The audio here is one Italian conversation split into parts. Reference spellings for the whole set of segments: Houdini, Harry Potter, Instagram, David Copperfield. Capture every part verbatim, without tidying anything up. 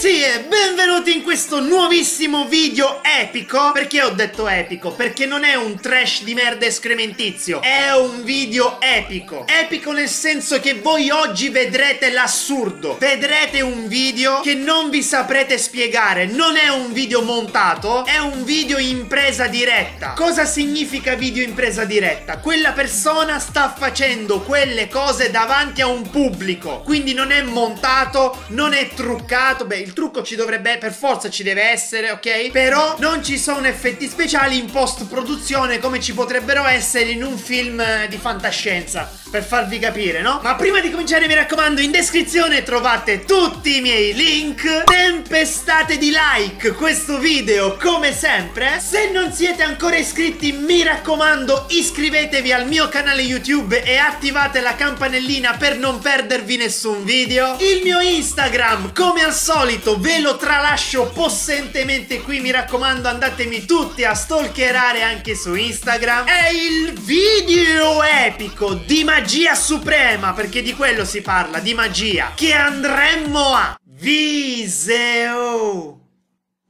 Ragazzi e benvenuti in questo nuovissimo video epico. Perché ho detto epico? Perché non è un trash di merda escrementizio, è un video epico. Epico nel senso che voi oggi vedrete l'assurdo, vedrete un video che non vi saprete spiegare. Non è un video montato, è un video in presa diretta. Cosa significa video in presa diretta? Quella persona sta facendo quelle cose davanti a un pubblico, quindi non è montato, non è truccato. Beh, il trucco ci dovrebbe, per forza ci deve essere, ok? Però non ci sono effetti speciali in post produzione come ci potrebbero essere in un film di fantascienza, per farvi capire, no? Ma prima di cominciare, mi raccomando, in descrizione trovate tutti i miei link. Tempestate di like questo video come sempre. Se non siete ancora iscritti, mi raccomando, iscrivetevi al mio canale YouTube e attivate la campanellina per non perdervi nessun video. Il mio Instagram, come al solito, ve lo tralascio possentemente qui, mi raccomando, andatemi tutti a stalkerare anche su Instagram. È il video epico di magia suprema, perché di quello si parla, di magia, che andremmo a viseo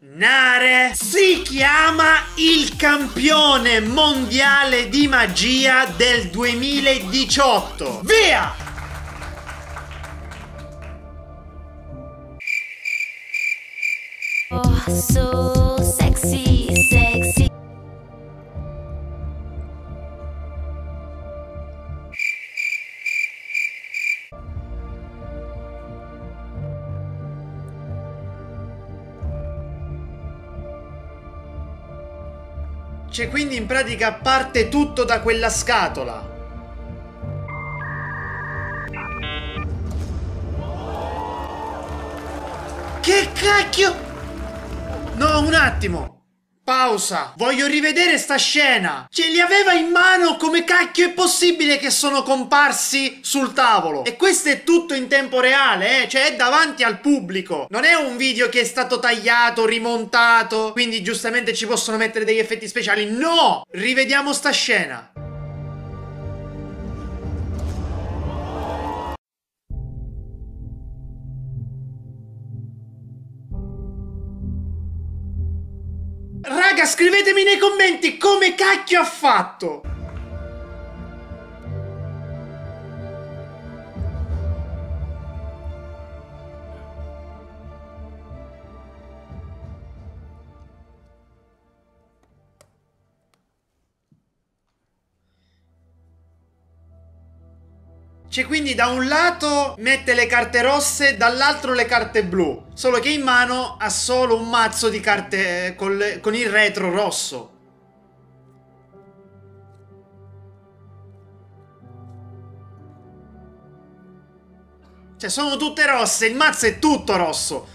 Nare. Si chiama il campione mondiale di magia del duemiladiciotto. Via! Oh, so sexy, sexy. Cioè, quindi in pratica parte tutto da quella scatola. Che cacchio? No, un attimo, pausa. Voglio rivedere sta scena. Ce li aveva in mano, come cacchio è possibile che sono comparsi sul tavolo? E questo è tutto in tempo reale, eh? Cioè è davanti al pubblico. Non è un video che è stato tagliato, rimontato, quindi giustamente ci possono mettere degli effetti speciali. No! Rivediamo sta scena. Raga, scrivetemi nei commenti come cacchio ha fatto. Cioè, quindi da un lato mette le carte rosse, dall'altro le carte blu. Solo che in mano ha solo un mazzo di carte col, con il retro rosso. Cioè, sono tutte rosse, il mazzo è tutto rosso.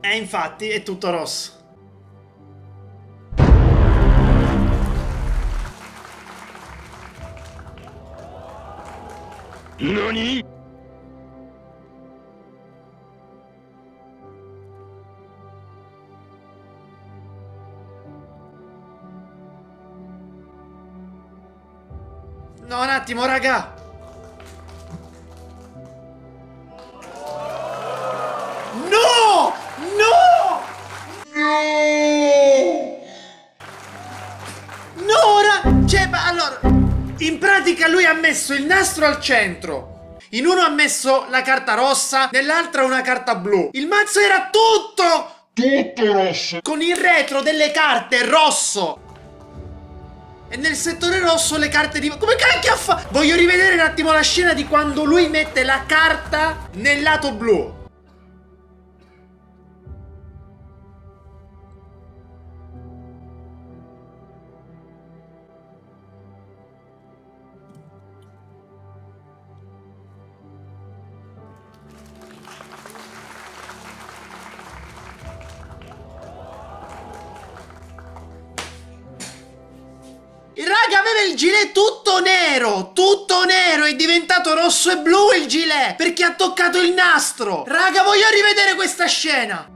E infatti è tutto rosso. Nani? No, un attimo, raga. No! No! No! No, raga. Cioè, ma allora... in pratica lui ha messo il nastro al centro. In uno ha messo la carta rossa, nell'altra una carta blu. Il mazzo era tutto Tutto rosso, con il retro delle carte rosso, e nel settore rosso le carte di... Come cacchio ha fatto? Voglio rivedere un attimo la scena di quando lui mette la carta nel lato blu. Raga, aveva il gilet tutto nero, tutto nero, è diventato rosso e blu il gilet, perché ha toccato il nastro. Raga, voglio rivedere questa scena.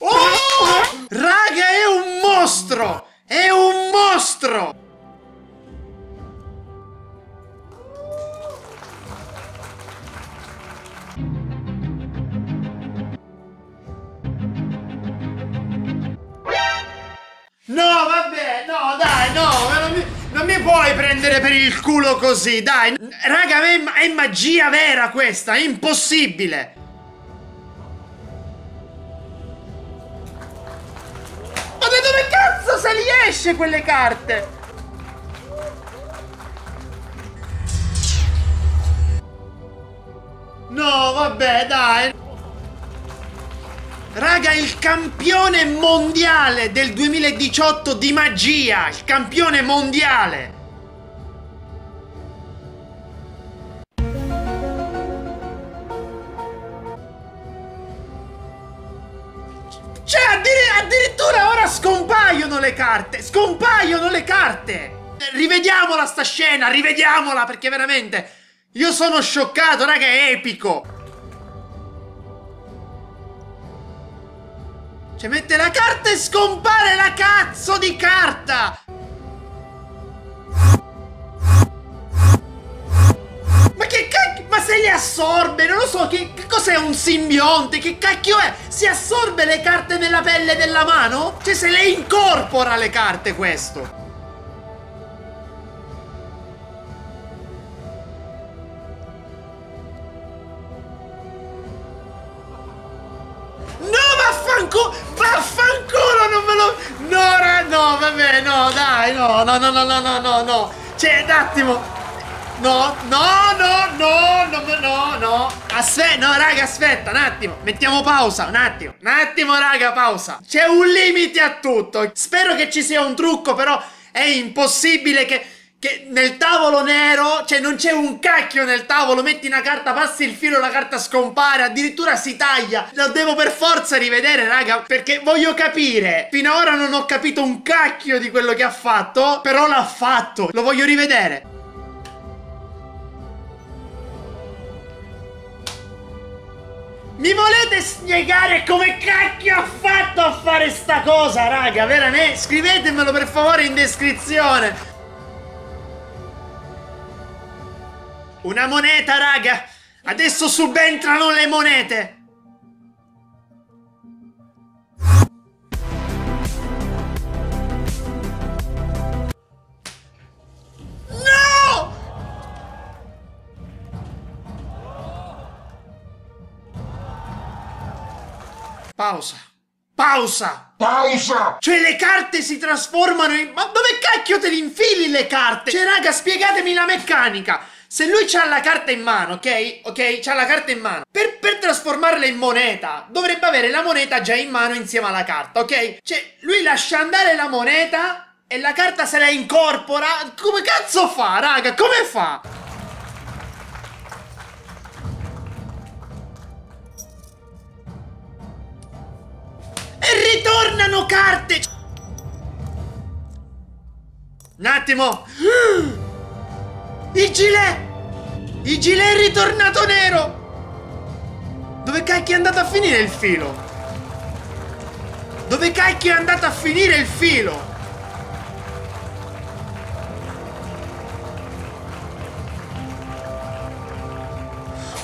Oh! Raga, è un mostro, è un mostro. No, vabbè, no, dai, no, non mi, non mi puoi prendere per il culo così, dai. Raga, è, è magia vera questa, è impossibile. Ma da dove cazzo se li esce quelle carte? No, vabbè, dai. Raga, il campione mondiale del duemiladiciotto di magia. Il campione mondiale. Cioè, addir- addirittura ora scompaiono le carte. Scompaiono le carte. Rivediamola sta scena, rivediamola, perché veramente... Io sono scioccato, raga, è epico! Cioè, mette la carta e scompare la cazzo di carta! Ma che cacchio... Ma se li assorbe, non lo so, che, che cos'è un simbionte? Che cacchio è? Si assorbe le carte nella pelle della mano? Cioè, se le incorpora le carte questo! Vaffanculo, non ve lo... No, ra... no, vabbè, no, dai, no, no, no, no, no, no, no, no. Cioè, un attimo. No, no, no, no, no, no, no. Aspetta, no, raga, aspetta, un attimo. Mettiamo pausa, un attimo. Un attimo, raga, pausa. C'è un limite a tutto. Spero che ci sia un trucco, però è impossibile che... Che nel tavolo nero, cioè non c'è un cacchio nel tavolo, metti una carta, passi il filo, la carta scompare, addirittura si taglia. Lo devo per forza rivedere, raga, perché voglio capire. Finora non ho capito un cacchio di quello che ha fatto, però l'ha fatto, lo voglio rivedere. Mi volete spiegare come cacchio ha fatto a fare sta cosa, raga, veramente? Scrivetemelo per favore in descrizione. Una moneta, raga! Adesso subentrano le monete! No! Pausa! Pausa! Pausa! Cioè le carte si trasformano in... Ma dove cacchio te li infili le carte? Cioè, raga, spiegatemi la meccanica! Se lui c'ha la carta in mano, ok? Ok, c'ha la carta in mano. Per, per trasformarla in moneta, dovrebbe avere la moneta già in mano insieme alla carta, ok? Cioè, lui lascia andare la moneta e la carta se la incorpora. Come cazzo fa, raga? Come fa? E ritornano carte! Un attimo! Il gilet! Il gilet è ritornato nero! Dove cacchio è andato a finire il filo? Dove cacchio è andato a finire il filo?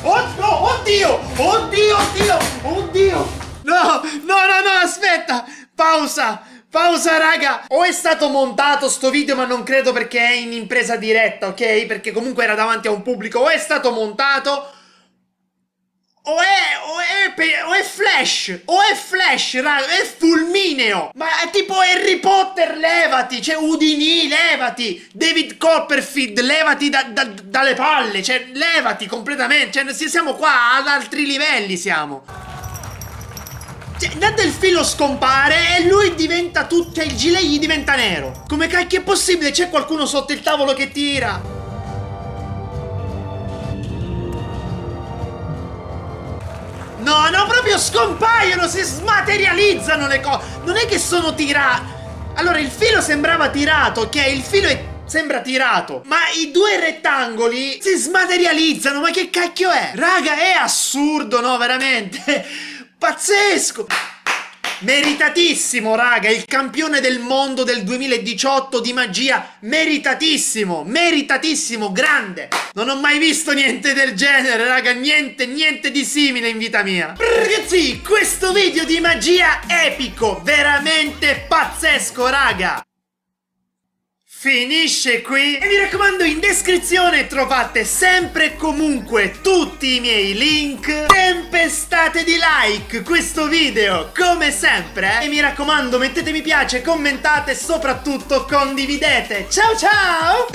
Oddio! Oddio! Oddio! Oddio! Oddio! No! No, no, no! Aspetta! Pausa! Pausa, raga! O è stato montato sto video, ma non credo perché è in impresa diretta, ok? Perché comunque era davanti a un pubblico. O è stato montato... O è... O è... O è flash! O è flash, raga! È fulmineo! Ma è tipo Harry Potter, levati! Cioè, Houdini, levati! David Copperfield, levati da, da, dalle palle! Cioè, levati completamente! Cioè, siamo qua ad altri livelli, siamo! Cioè, dato il filo scompare e lui diventa tutto, cioè il gilet gli diventa nero. Come cacchio è possibile? C'è qualcuno sotto il tavolo che tira. No, no, proprio scompaiono, si smaterializzano le cose. Non è che sono tirati. Allora, il filo sembrava tirato, ok? Il filo è... sembra tirato, ma i due rettangoli si smaterializzano. Ma che cacchio è? Raga, è assurdo, no, veramente. Pazzesco! meritatissimo, raga, il campione del mondo del duemiladiciotto di magia, meritatissimo, meritatissimo, grande. Non ho mai visto niente del genere, raga, niente, niente di simile in vita mia. Ragazzi, questo video di magia epico, veramente pazzesco, raga, finisce qui. E mi raccomando, in descrizione trovate sempre e comunque tutti i miei link. Tempestate di like questo video, come sempre. E mi raccomando, mettete mi piace, commentate e soprattutto condividete. Ciao ciao!